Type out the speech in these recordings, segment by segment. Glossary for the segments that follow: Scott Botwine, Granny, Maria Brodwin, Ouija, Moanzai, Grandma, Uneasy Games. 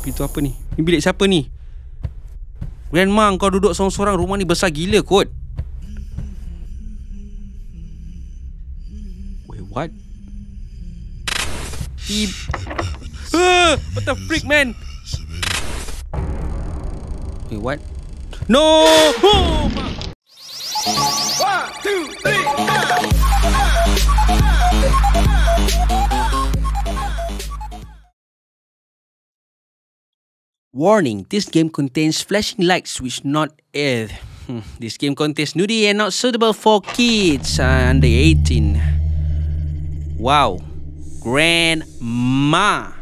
Pintu apa ni? Ni bilik siapa ni? Grandma, kau duduk seorang-seorang. Rumah ni besar gila kot. Wait, what? What the freak, man? Wait, what? No! Oh, ma! 1, 2, 3, warning, this game contains flashing lights which not... This game contains nudity and not suitable for kids under 18. Wow. Grandmama.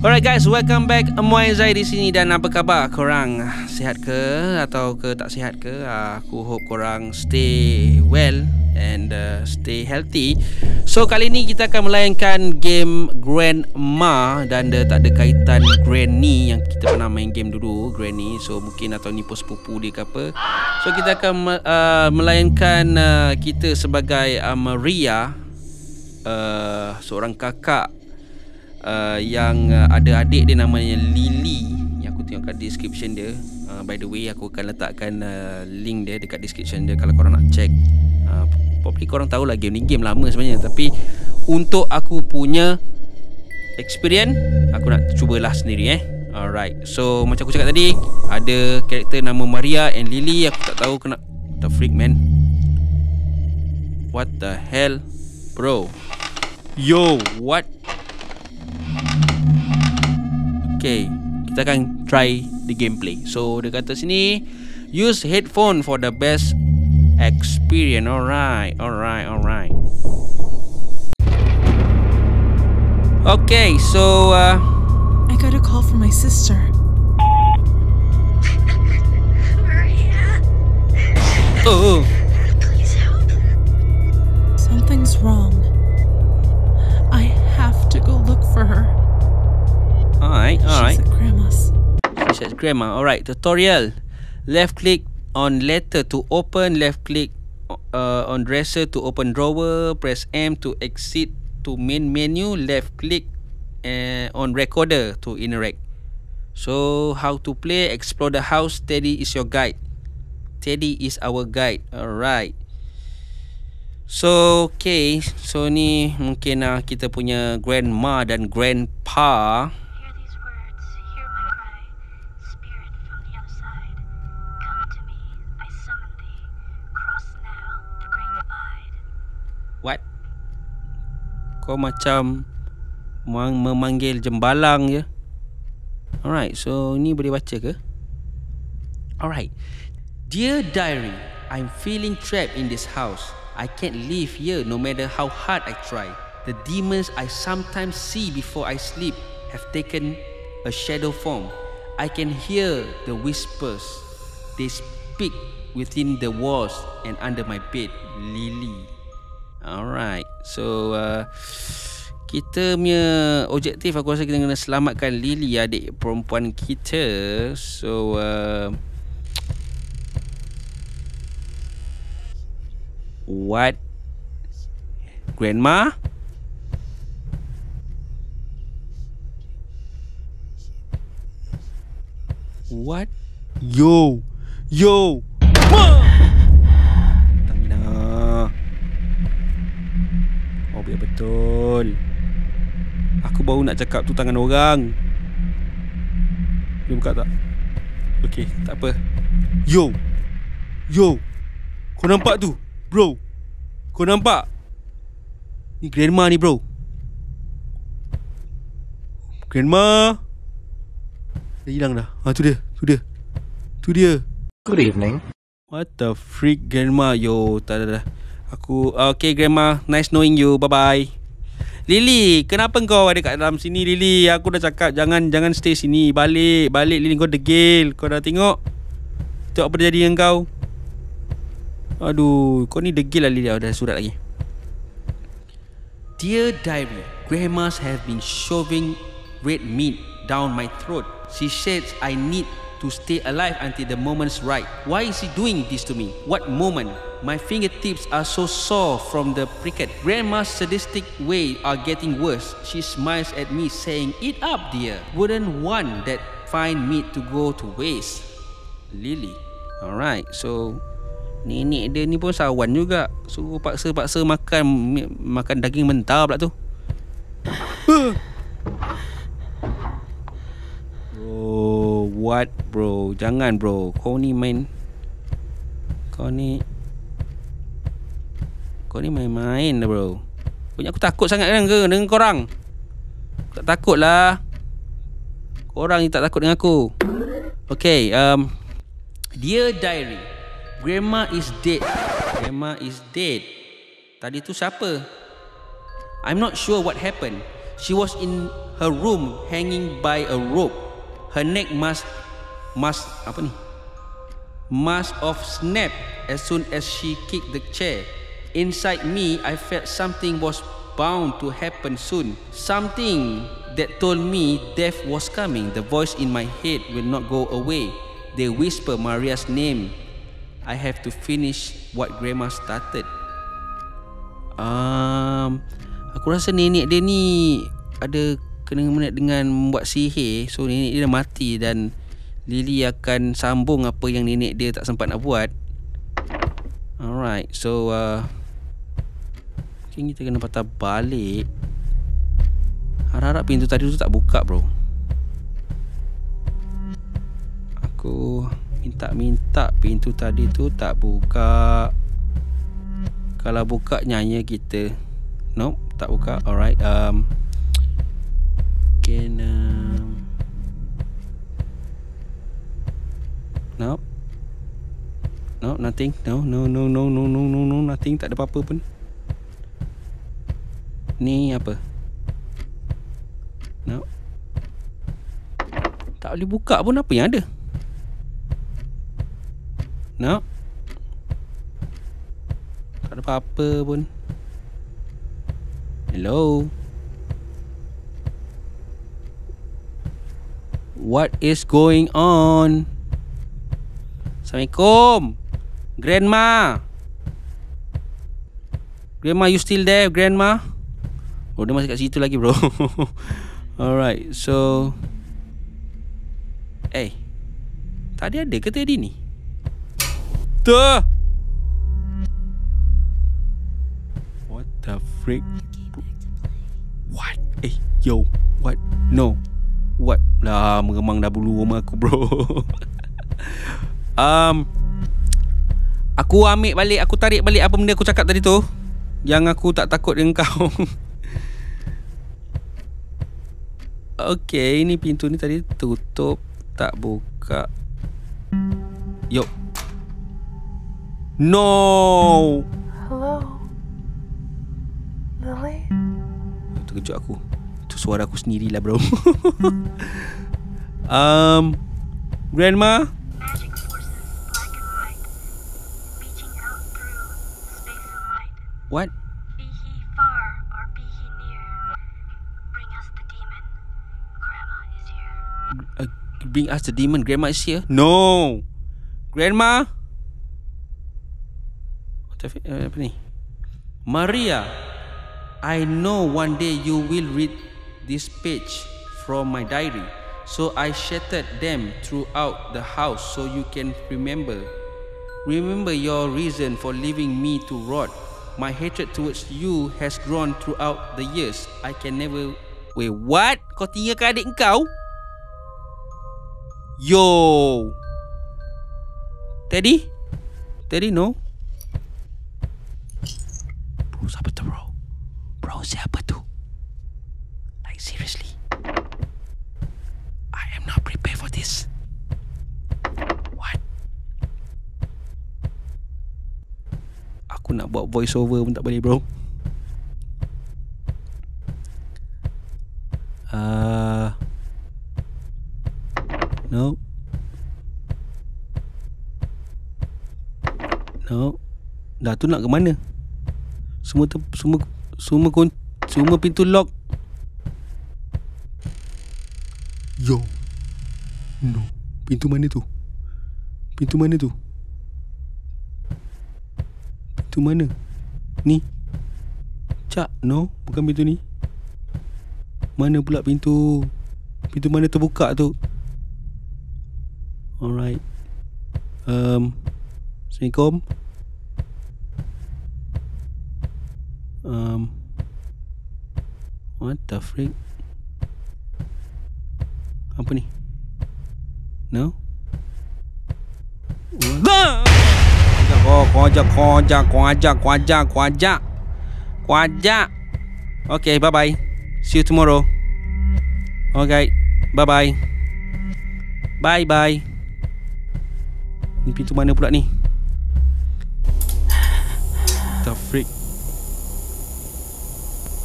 Alright guys, welcome back. Moanzai di sini dan apa khabar korang? Sihat ke? Atau ke tak sihat ke? Aku hope korang stay well and stay healthy. So kali ni kita akan melayankan game Grandma dan dia tak ada kaitan Granny yang kita pernah main game dulu, Granny. So mungkin atau ni sepupu dia ke apa. So kita akan melayankan kita sebagai Maria, seorang kakak yang ada adik dia namanya Lily. Yang aku tengok kat description dia. By the way, aku akan letakkan link dia dekat description dia kalau korang nak check. Probably korang tahulah game ni game lama sebenarnya, tapi untuk aku punya experience, aku nak cubalah sendiri Alright, so macam aku cakap tadi, ada karakter nama Maria and Lily. Aku tak tahu kena... What the freak, man? What the hell? Bro. Yo, what? Okay, kita akan try the gameplay. So dia kata sini, use headphone for the best experience. Alright. Okay, so I got a call from my sister. Maria. Oh. Please help. Something's wrong. I have to go look for her. Alright. She's at grandma's. She's at grandma. Alright, tutorial. Left click on letter to open, left click on dresser to open drawer, press M to exit to main menu, left click on recorder to interact. So how to play, explore the house, Teddy is your guide. Teddy is our guide. Alright. So okay, so ni mungkin kita punya grandma dan grandpa. What? Kau macam memanggil jembalang je. Alright, so ni boleh baca ke? Alright. Dear diary, I'm feeling trapped in this house. I can't live here no matter how hard I try. The demons I sometimes see before I sleep have taken a shadow form. I can hear the whispers. They speak within the walls and under my bed. Lily. Alright, so kita punya objektif aku rasa kita kena selamatkan Lily, adik perempuan kita. So what? Grandma? What? Yo! Ma! Ya betul. Aku baru nak cakap tu tangan orang. Boleh buka tak? Okey, tak apa. Yo. Kau nampak tu? Bro. Kau nampak? Ni grandma ni, bro. Grandma. Dia hilang dah. Tu dia. Good evening. What the freak, grandma? Yo, tak ada dah. Aku okay grandma, nice knowing you. Bye bye. Lily, kenapa kau ada kat dalam sini Lily? Aku dah cakap jangan stay sini. Balik Lily, kau degil. Kau dah tengok apa jadi dengan kau. Aduh, kau ni degil lah Lily. Ada surat lagi. Dear diary, grandmas have been shoving red meat down my throat. She says I need to stay alive until the moment's right. Why is he doing this to me? What moment? My fingertips are so sore from the pricket. Grandma's sadistic ways are getting worse. She smiles at me saying, "Eat up, dear. Wouldn't want that fine meat to go to waste." Lily. Alright, so nenek dia ni pun sawan juga. Suruh paksa-paksa makan daging mentah pula tu. Bro, what bro? Jangan bro. Kau ni main-main lah bro. Punya aku takut sangat dengan korang. Aku tak takut lah. Korang ni tak takut dengan aku. Okay, Dear Diary, Grandma is dead. Grandma is dead. Tadi tu siapa? I'm not sure what happened. She was in her room hanging by a rope. Her neck must have snapped as soon as she kicked the chair. Inside me, I felt something was bound to happen soon. Something that told me death was coming. The voice in my head will not go away. They whisper Maria's name. I have to finish what Grandma started. Aku rasa nenek dia ni ada kena-mena dengan membuat sihir. So nenek dia dah mati dan Lily akan sambung apa yang nenek dia tak sempat nak buat. Alright, so mungkin kita kena patah balik. Harap-harap pintu tadi tu tak buka bro. Aku minta-minta pintu tadi tu tak buka. Kalau buka nyanyi kita. Nope, tak buka. Alright. Nope. Nope, nothing. No, nothing. Tak ada apa-apa pun. Ni apa? Nope. Tak boleh buka pun apa yang ada. No. Tak ada apa-apa pun. Hello. What is going on? Assalamualaikum. Grandma. Grandma, you still there, Grandma? Oh, dia masih kat situ lagi, bro. Alright, so tadi ada ke tadi ni? Tuh. What the freak? What? Yo, what? No. What? Lah, meremang dah bulu rumah aku, bro. Aku ambil balik, aku tarik balik apa benda aku cakap tadi tu. Yang aku tak takut dengan kau. Okay, ni pintu ni tadi tutup, tak buka. Yo. No. Hello, Lily. Terkejut aku. Itu suara aku sendirilah bro. Grandma. Magic forces, black and white, reaching out through space and light. What? Be he far or be he near, bring us the demon. Grandma is here. Bring us the demon. Grandma is here. No. Grandma. Apa ni? Maria, I know one day you will read this page from my diary. So I shattered them throughout the house so you can remember. Remember your reason for leaving me to rot. My hatred towards you has grown throughout the years. I can never... Wait, what? Kau tinggalkan adik kau? Yo! Teddy? Teddy, no? Siapa tu bro? Bro, siapa tu? Like seriously, I am not prepared for this. What? Aku nak buat voice over pun tak boleh bro. No. No. Dah tu nak ke mana? Semua pintu lock. Yo. No. Pintu mana tu? Pintu mana tu? Pintu mana? Ni? Cak, no. Bukan pintu ni. Mana pula pintu? Pintu mana terbuka tu? Alright. Assalamualaikum. What the freak? Apa ni? No? Oh, Kau ajak. Okay, bye-bye. See you tomorrow. Okay, bye-bye. Bye-bye. Ni pintu mana pula ni? What the freak?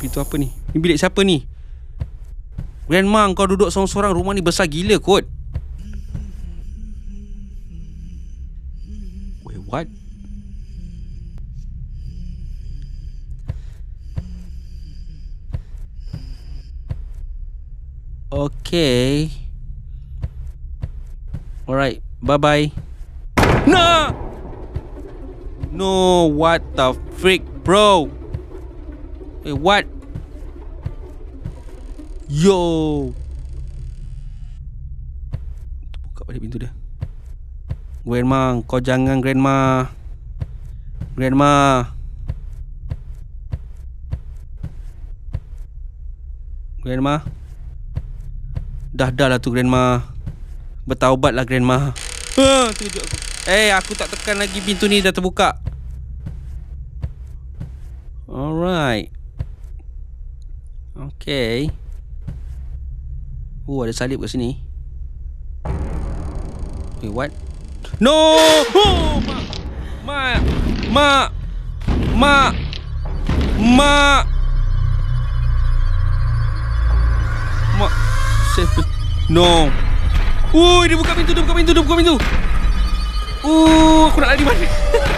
Pintu apa ni? Ni bilik siapa ni? Grandma, kau duduk seorang-seorang. Rumah ni besar gila kot. Wait, what? Okay. Alright, bye-bye. No! No, what the freak, bro? Wait, what? Yo, buka balik pintu dia. Grandma, kau jangan grandma. Grandma. Grandma. Dah lah tu grandma. Bertaubatlah grandma. Terkejut aku. Eh, aku tak tekan lagi pintu ni dah terbuka. Alright. Okay. Oh, ada salib kat sini. Wait, what? No! Oh, Mak. Save. No. Ui, dia buka pintu. Aku nak lari mana?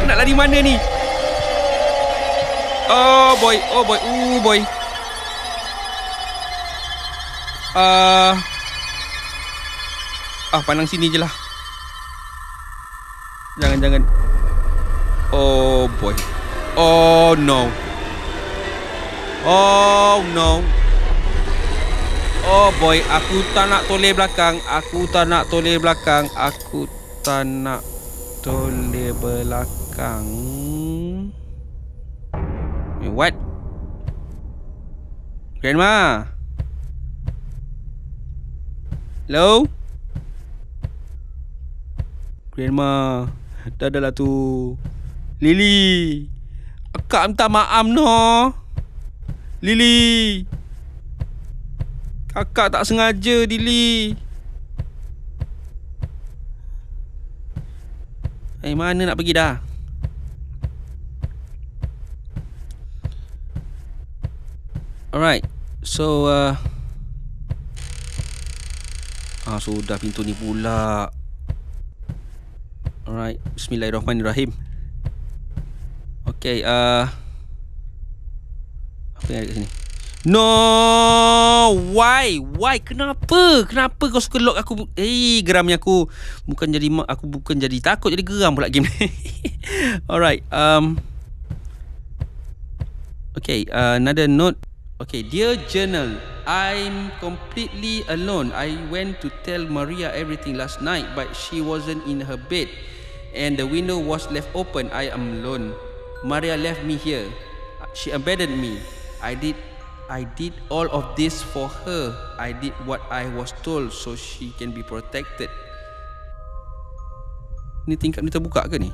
Nak lari mana ni? Oh boy. Boy. Pandang sini je lah. Jangan. Oh boy. Oh no. Oh boy, aku tak nak toleh belakang. Wait, what? Grandma. Hello? Grandma. Dah lah tu. Lily. Akak minta maaf noh. Lily. Kakak tak sengaja, Lily. Mana nak pergi dah? Alright. So, sudah pintu ni pula. Alright, bismillahirrahmanirrahim. Okay, apa yang ada kat sini? No! Why? Kenapa kau suka lock aku? Geramnya aku. Bukan jadi takut, jadi geram pula game ni. Alright, okay, another note. Okay, dear journal, I'm completely alone. I went to tell Maria everything last night, but she wasn't in her bed and the window was left open. I am alone. Maria left me here. She abandoned me. I did all of this for her. I did what I was told so she can be protected. Ni tingkap ni terbuka ke ni?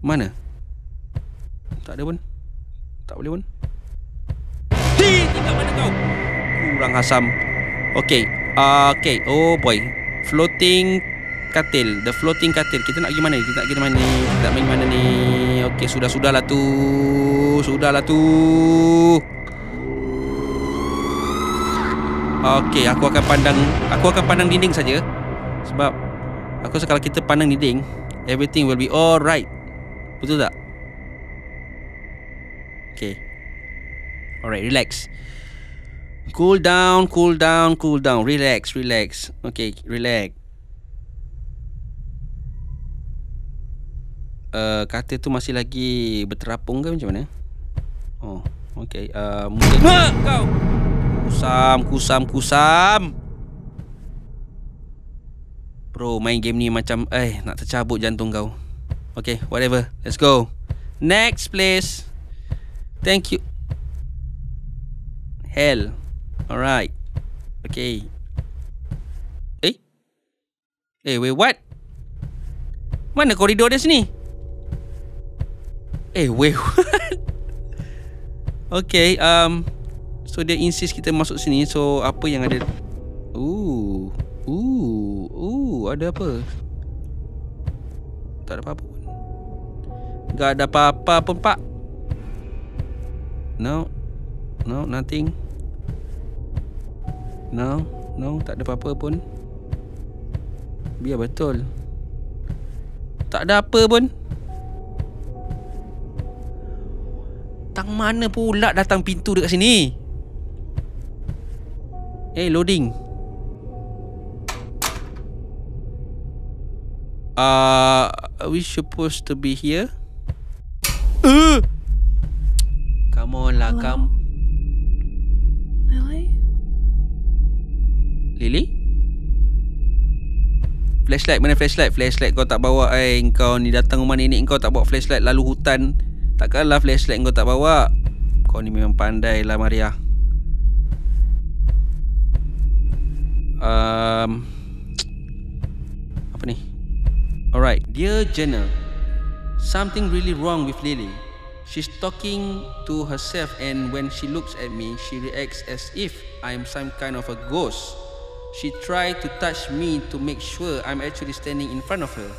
Mana? Tak ada pun. Tak boleh pun. Tingkat mana kau? Kurang asam. Okay. Oh boy. Floating katil. The floating katil. Kita nak pergi mana ni? Okay, Sudahlah tu. Okay, aku akan pandang dinding saja. Sebab aku rasa kalau kita pandang dinding, everything will be alright. Betul tak? Okay. Alright, relax. Cool down. Relax. Okay, relax. Katil tu masih lagi berterapung ke macam mana? Oh, okey. Mungkin kau. Kusam. Bro, main game ni macam nak tercabut jantung kau. Okay, whatever. Let's go. Next place. Thank you. Hell. Alright. Okay. Wait, what? Mana koridor dia sini? Wait, what? Okay, so dia insist kita masuk sini. So, apa yang ada? Ada apa? Tak ada apa-apa pun. Tak ada apa-apa pun, Pak. No, nothing. No, tak ada apa-apa pun. Biar betul. Tak ada apa pun. Tang mana pula datang pintu dekat sini? Loading. Are we supposed to be here? Come on lah, come. Lily? Lily? Flashlight, mana flashlight? Flashlight kau tak bawa kau ni datang rumah nenek kau tak bawa flashlight lalu hutan. Takkanlah flashlight kau tak bawa. Kau ni memang pandai lah, Maria. Apa ni? Alright, dear Jenna, something really wrong with Lily. She's talking to herself, and when she looks at me, she reacts as if I'm some kind of a ghost. She tried to touch me to make sure I'm actually standing in front of her.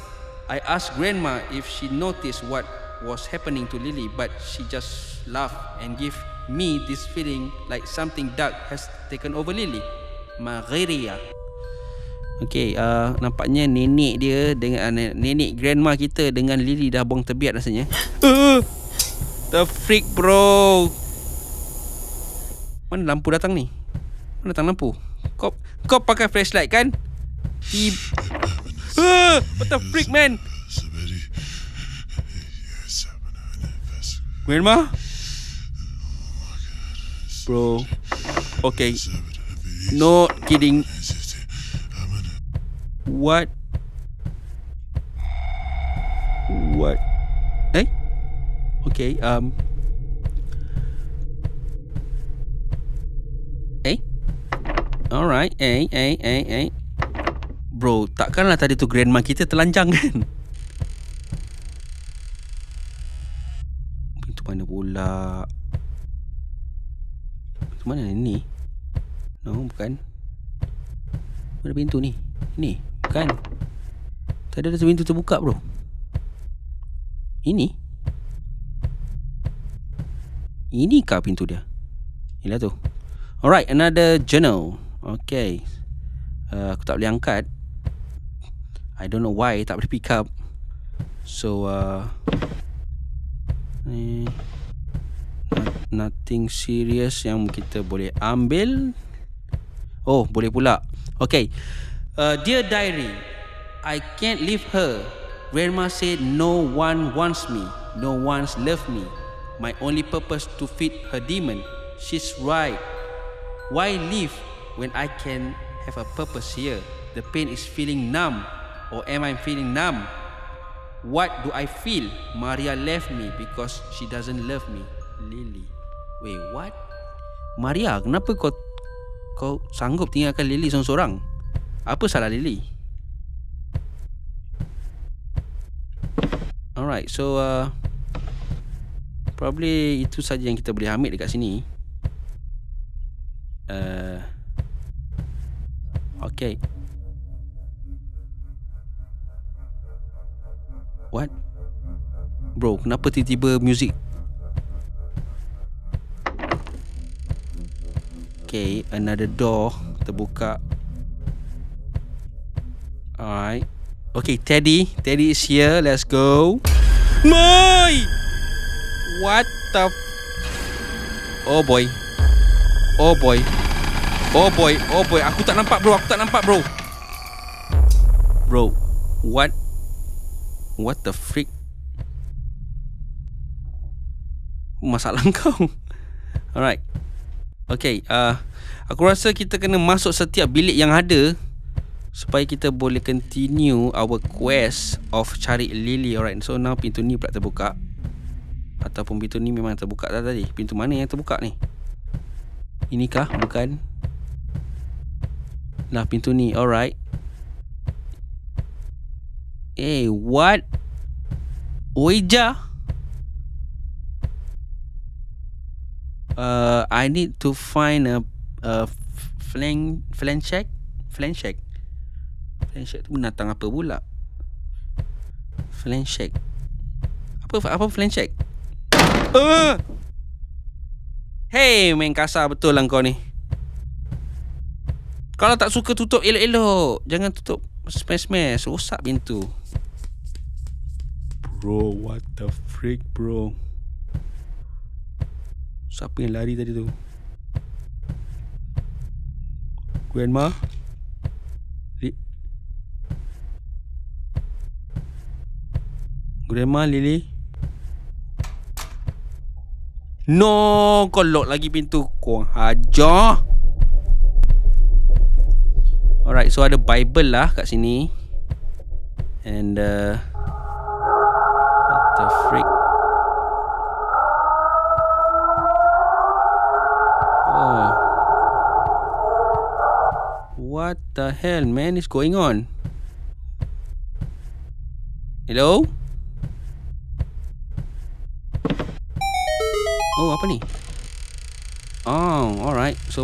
I asked Grandma if she noticed what was happening to Lily, but she just laughed and gave me this feeling like something dark has taken over Lily. Maria. Okey, nampaknya nenek dia dengan nenek grandma kita dengan Lily dah buang tebiat rasanya. The freak, bro. Mana lampu datang ni? Mana datang lampu? Kau pakai flashlight kan? What the freak, man? Grandma? Bro. Okay. No kidding. What? Okay, Alright, Bro, takkanlah tadi tu grandma kita telanjang kan? Pintu mana pula? Pintu mana ni? No, bukan. Mana pintu ni? Ni? Kan? Tadi ada pintu terbuka, bro. Ini kah pintu dia? Inilah tu. Alright, another journal. Okay, aku tak boleh angkat. I don't know why. Tak boleh pick up. So nothing serious yang kita boleh ambil. Oh, boleh pula. Okay. Dear diary, I can't leave her. Grandma said no one wants me, no one's loved me. My only purpose to feed her demon. She's right. Why leave when I can have a purpose here? The pain is feeling numb, or am I feeling numb? What do I feel? Maria left me because she doesn't love me. Lily. Wait, what? Maria, kenapa kau sanggup tinggalkan Lily seorang-seorang? Apa salah Lily? Alright, so probably itu saja yang kita boleh ambil dekat sini. Okay. What? Bro, kenapa tiba-tiba music? Okay, another door terbuka. Alright. Okay, Teddy is here. Let's go. My! What the... Oh boy. Aku tak nampak bro. Bro, what the freak? Masalah kau. Alright. Okay, aku rasa kita kena masuk setiap bilik yang ada supaya kita boleh continue our quest of cari lily. Alright, so now pintu ni pula terbuka. Ataupun pintu ni memang terbuka dah tadi. Pintu mana yang terbuka ni? Inikah? Bukan. Nah, pintu ni. Alright. Eh, hey, what? Oija? I need to find a flanchek. Flanchek tu binatang apa pula? Flanchek. Apa flanchek? Hey, main kasar betul lah kau ni. Kalau tak suka tutup elok-elok. Jangan tutup smash-smash, rosak pintu. Bro, what the freak, bro? Siapa yang lari tadi tu? Grandma? Grandma Lily? No! Kau lock lagi pintu. Kau hajar. Alright, so ada Bible lah kat sini. And what the freak? What the hell, man, is going on? Hello? Oh, apa ni? Oh, alright. So,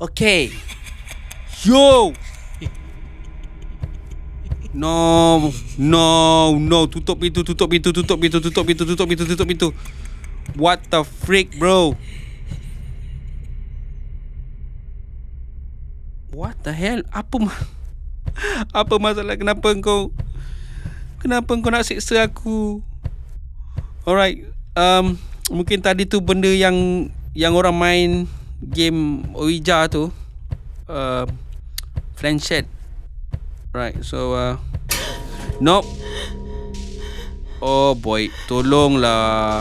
okay. Yo! No. Tutup pintu. What the freak, bro? What the hell? Apa masalah? Kenapa kau nak siksa aku? Alright. Mungkin tadi tu benda yang orang main game Ouija tu, Frenchette. Right. So nope. Oh boy, tolonglah.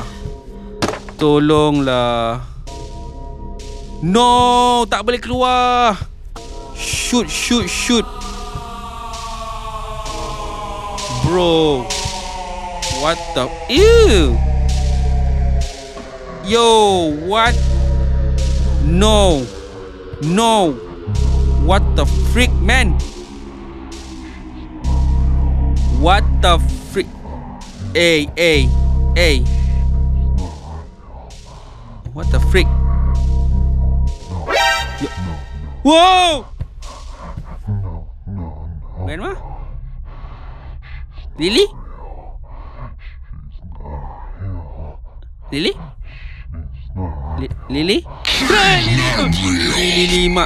No, tak boleh keluar. Shoot. Bro. What the? Ew. Yo, what? No. What the freak, man? What the freak? Hey. What the freak? Yo. Whoa! Grandma? Lily? Lily mak.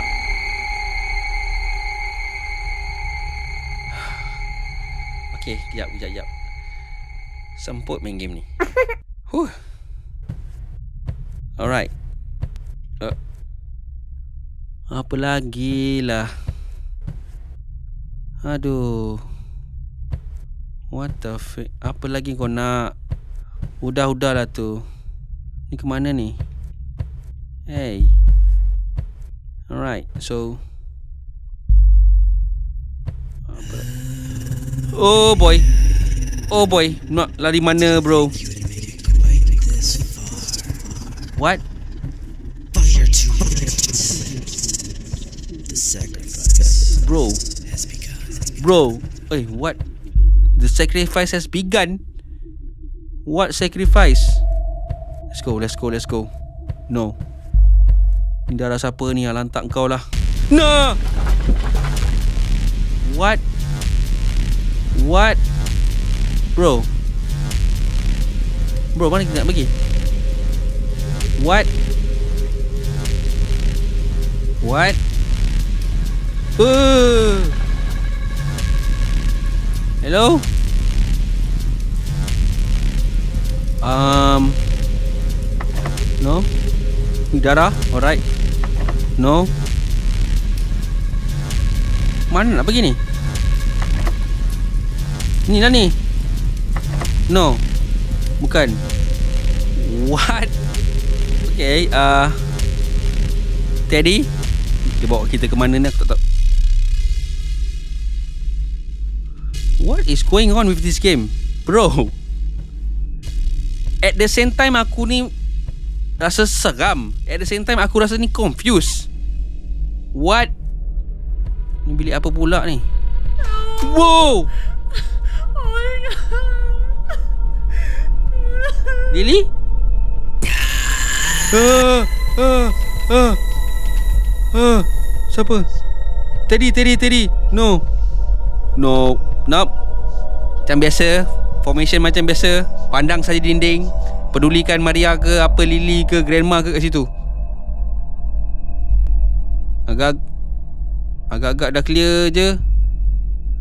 Okay, kejap. Semput main game ni. Huh. Alright. Apa lagi lah? Aduh. What the fuck? Apa lagi kau nak? Udah lah tu. Ni ke mana ni? Hey. Alright. So. Oh boy. Nak lari mana, bro? What? Bro. Hey, what? The sacrifice has begun. What sacrifice? Let's go. No. Ni darah siapa ni? Lantak kau lah. No. What? Bro, mana kita nak pergi? What? Hello? No? Udara? Alright. No? Mana nak pergi ni? Ni lah ni. No. Bukan. What? Okay, Teddy, dia bawa kita ke mana ni? Aku tak tahu. What is going on with this game? Bro, at the same time aku ni rasa seram, at the same time aku rasa ni confused. What? Ni bilik apa pula ni? Wow. Oh my god. Lily? Siapa? Teddy. No. Nope. Macam biasa, formation macam biasa. Pandang saja dinding. Pedulikan Maria ke, apa Lily ke, grandma ke kat situ. Agak-agak dah clear je.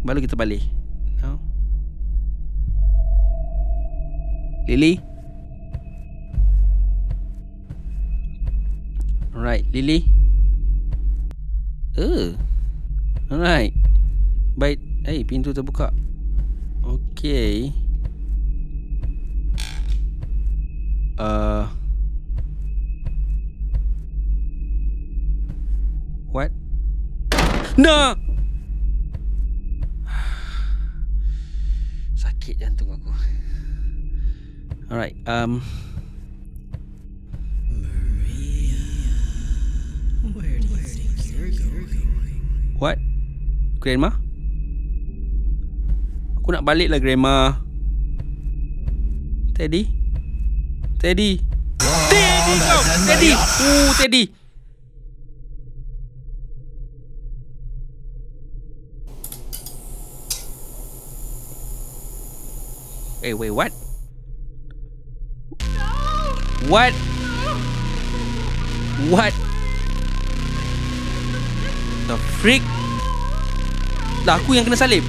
Baru kita balik. No. Lily? Alright, Lily. Alright. Baik. Eh, pintu terbuka. Okay. What? No! Sakit jantung aku. Alright, what? Grandma? Aku nak balik lah, Grandma. Teddy. Wow, Teddy kau. Teddy. Teddy. Eh, wait, what? No. What? No. What? The freak. Lah aku yang kena salib.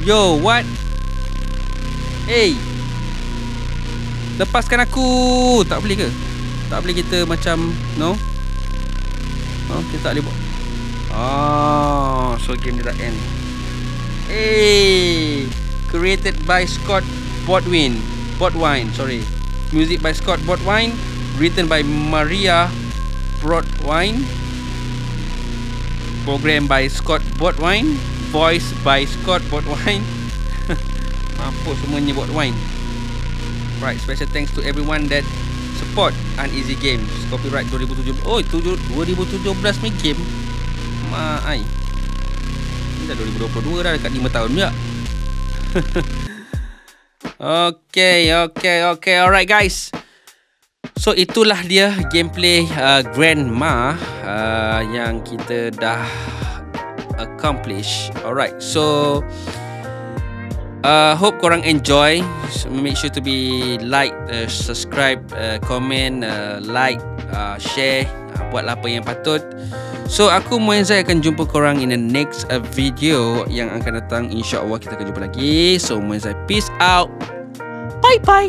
Yo, what? Hey, lepaskan aku. Tak boleh ke? Tak boleh kita macam no? Oh, kita tak boleh buat. So game dia tak end. Hey, created by Scott Botwine. Music by Scott Botwine. Written by Maria Brodwin. Program by Scott Botwine. Voice by Scott Botwine. Mampus semuanya Botwine. Right, special thanks to everyone that support Uneasy Games. Copyright 2017. Oh, 2017 ni game. Maai. Ini dah 2022 dah, dekat 5 tahun juga. Okay. Alright guys. So itulah dia gameplay Grandma yang kita dah accomplish. Alright, so hope korang enjoy. So, make sure to be like, subscribe, comment, like, share, buatlah apa yang patut. So aku Moanzai akan jumpa korang in the next video yang akan datang. InsyaAllah kita akan jumpa lagi. So Moanzai, peace out. Bye.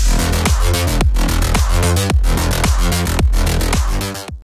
now.